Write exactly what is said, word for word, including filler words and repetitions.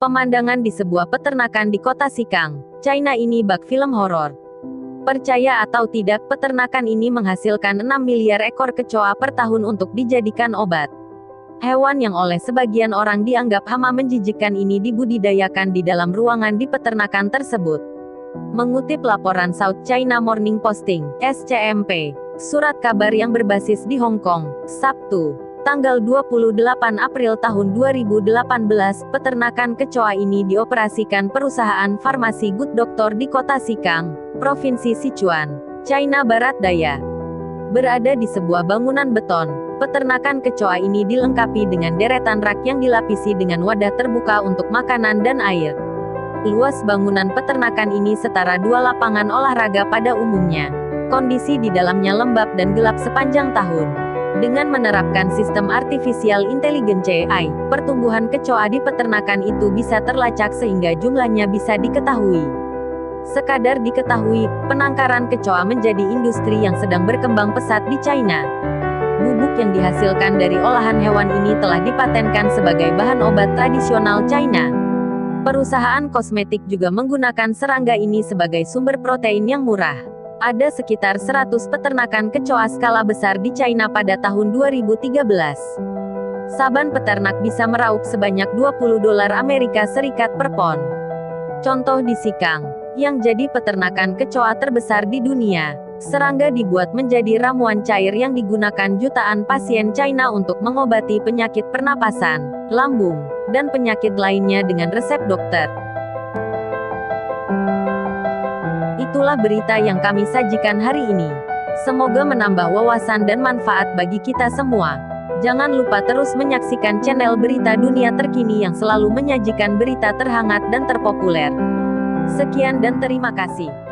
Pemandangan di sebuah peternakan di kota Xichang, China ini bak film horor. Percaya atau tidak, peternakan ini menghasilkan enam miliar ekor kecoa per tahun untuk dijadikan obat. Hewan yang oleh sebagian orang dianggap hama menjijikkan ini dibudidayakan di dalam ruangan di peternakan tersebut. Mengutip laporan South China Morning Posting, S C M P, surat kabar yang berbasis di Hong Kong, Sabtu, tanggal dua puluh delapan April tahun dua ribu delapan belas, peternakan kecoa ini dioperasikan perusahaan farmasi Good Doctor di kota Xichang, Provinsi Sichuan, China Barat Daya. Berada di sebuah bangunan beton, peternakan kecoa ini dilengkapi dengan deretan rak yang dilapisi dengan wadah terbuka untuk makanan dan air. Luas bangunan peternakan ini setara dua lapangan olahraga pada umumnya. Kondisi di dalamnya lembab dan gelap sepanjang tahun. Dengan menerapkan sistem Artificial Intelligence A I, pertumbuhan kecoa di peternakan itu bisa terlacak sehingga jumlahnya bisa diketahui. Sekadar diketahui, penangkaran kecoa menjadi industri yang sedang berkembang pesat di China. Bubuk yang dihasilkan dari olahan hewan ini telah dipatenkan sebagai bahan obat tradisional China. Perusahaan kosmetik juga menggunakan serangga ini sebagai sumber protein yang murah. Ada sekitar seratus peternakan kecoa skala besar di China pada tahun dua ribu tiga belas. Saban peternak bisa meraup sebanyak dua puluh dolar Amerika Serikat per pon. Contoh di Xichang, yang jadi peternakan kecoa terbesar di dunia, serangga dibuat menjadi ramuan cair yang digunakan jutaan pasien China untuk mengobati penyakit pernapasan, lambung, dan penyakit lainnya dengan resep dokter. Itulah berita yang kami sajikan hari ini. Semoga menambah wawasan dan manfaat bagi kita semua. Jangan lupa terus menyaksikan channel Berita Dunia Terkini yang selalu menyajikan berita terhangat dan terpopuler. Sekian dan terima kasih.